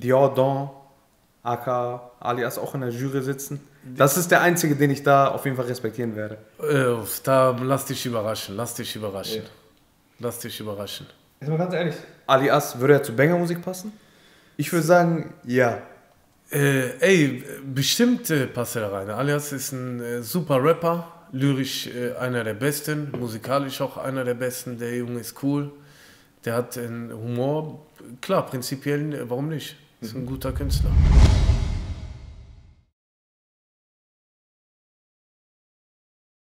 Djordan, aka Ali As, auch in der Jury sitzen. Das ist der einzige, den ich da auf jeden Fall respektieren werde. Da lass dich überraschen, lass dich überraschen. Ja. Lass dich überraschen. Jetzt mal ganz ehrlich, Ali As, würde er zu Banger Musik passen? Ich würde sagen, ja. Bestimmt passt er rein. Ali As ist ein super Rapper, lyrisch einer der Besten, musikalisch auch einer der Besten. Der Junge ist cool, der hat einen Humor. Klar, prinzipiell, warum nicht? Ist ein guter Künstler.